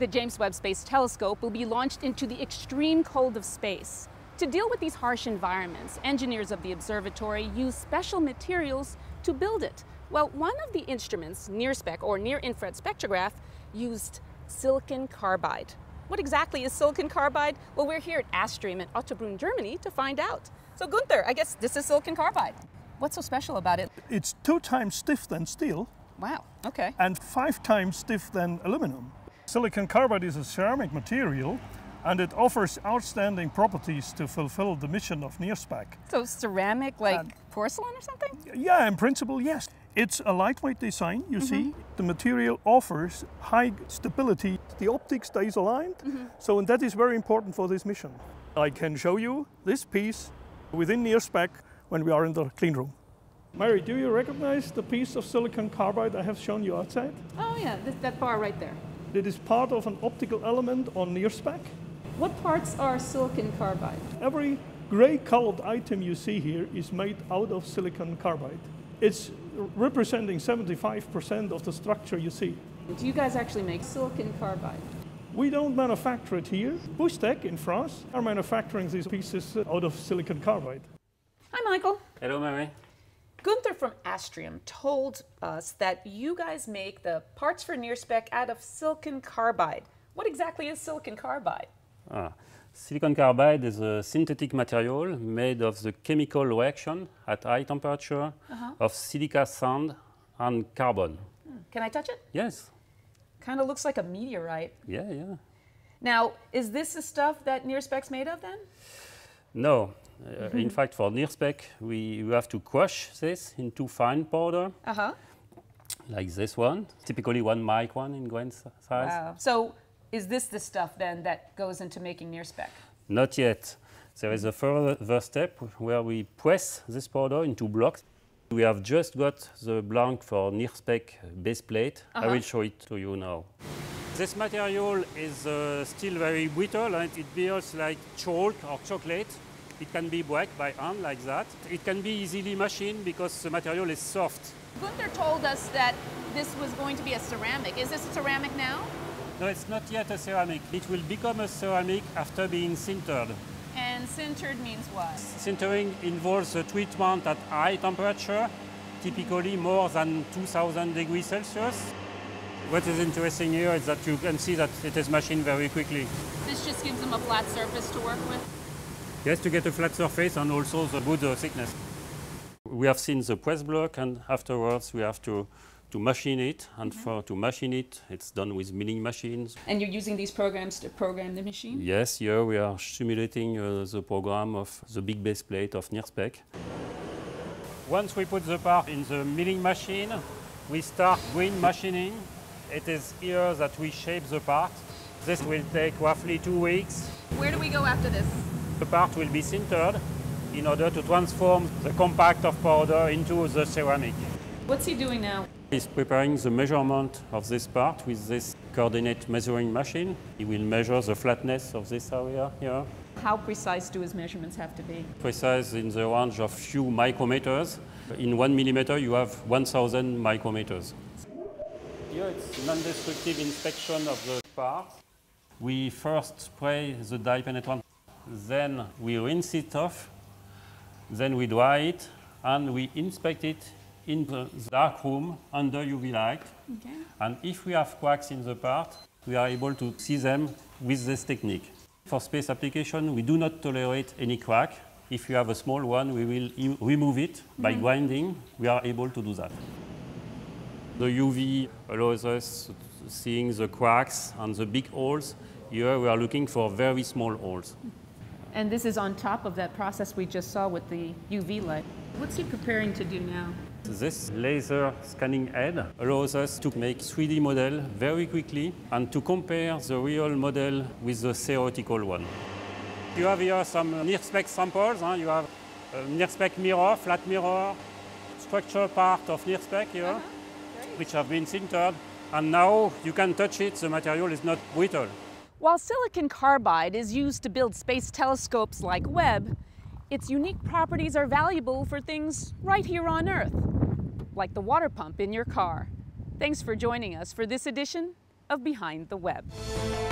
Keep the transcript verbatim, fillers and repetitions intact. the James Webb Space Telescope will be launched into the extreme cold of space. To deal with these harsh environments, engineers of the observatory use special materials to build it. Well, one of the instruments, NIRSpec, or Near Infrared Spectrograph, used silicon carbide. What exactly is silicon carbide? Well, we're here at Astrium in Ottobrunn, Germany to find out. So Gunther, I guess this is silicon carbide. What's so special about it? It's two times stiff than steel. Wow, okay. And five times stiff than aluminum. Silicon carbide is a ceramic material, and it offers outstanding properties to fulfill the mission of NIRSpec. So ceramic, like and porcelain or something? Yeah, in principle, yes. It's a lightweight design, you mm-hmm. see. The material offers high stability. The optics stays aligned, mm-hmm. so and that is very important for this mission. I can show you this piece within NIRSpec when we are in the clean room. Marie, do you recognize the piece of silicon carbide I have shown you outside? Oh yeah, this, that bar right there. It is part of an optical element on NIRSpec. What parts are silicon carbide? Every gray-colored item you see here is made out of silicon carbide. It's representing seventy-five percent of the structure you see. Do you guys actually make silicon carbide? We don't manufacture it here. Bustec in France are manufacturing these pieces out of silicon carbide. Hi, Michael. Hello, Marie. Gunther from Astrium told us that you guys make the parts for NIRSpec out of silicon carbide. What exactly is silicon carbide? Ah. Silicon carbide is a synthetic material made of the chemical reaction at high temperature uh-huh. of silica sand and carbon. Can I touch it? Yes. Kind of looks like a meteorite. Yeah, yeah. Now, is this the stuff that NIRSpec's made of then? No. Uh, mm-hmm. In fact, for NIRSpec, we, we have to crush this into fine powder. Uh-huh. Like this one, typically one micron in grain size. Wow. So, is this the stuff, then, that goes into making NIRSpec? Not yet. There is a further step where we press this powder into blocks. We have just got the blank for NIRSpec base plate. Uh-huh. I will show it to you now. This material is uh, still very brittle, and it behaves like chalk or chocolate. It can be broken by hand like that. It can be easily machined because the material is soft. Gunther told us that this was going to be a ceramic. Is this a ceramic now? No, it's not yet a ceramic. It will become a ceramic after being sintered. And sintered means what? Sintering involves a treatment at high temperature, typically more than two thousand degrees Celsius. What is interesting here is that you can see that it is machined very quickly. This just gives them a flat surface to work with? Yes, to get a flat surface and also the good thickness. We have seen the press block, and afterwards we have to to machine it, and mm-hmm. for to machine it, it's done with milling machines. And you're using these programs to program the machine? Yes, here we are simulating uh, the program of the big base plate of NIRSpec. Once we put the part in the milling machine, we start green machining. It is here that we shape the part. This will take roughly two weeks. Where do we go after this? The part will be sintered in order to transform the compact of powder into the ceramic. What's he doing now? He's preparing the measurement of this part with this coordinate measuring machine. He will measure the flatness of this area here. How precise do his measurements have to be? Precise in the range of few micrometers. In one millimeter, you have one thousand micrometers. Here it's non-destructive inspection of the part. We first spray the dye penetrant, then we rinse it off, then we dry it, and we inspect it in the dark room under U V light. Okay. And if we have cracks in the part, we are able to see them with this technique. For space application, we do not tolerate any crack. If you have a small one, we will remove it mm-hmm. by grinding. We are able to do that. The U V allows us seeing the cracks and the big holes. Here we are looking for very small holes. And this is on top of that process we just saw with the U V light. What's he preparing to do now? This laser scanning head allows us to make three D model very quickly and to compare the real model with the theoretical one. You have here some NIRSpec samples. Huh? You have a NIRSpec mirror, flat mirror, structure part of NIRSpec here, uh-huh. which have been sintered. And now you can touch it, the material is not brittle. While silicon carbide is used to build space telescopes like Webb, its unique properties are valuable for things right here on Earth, like the water pump in your car. Thanks for joining us for this edition of Behind the Web.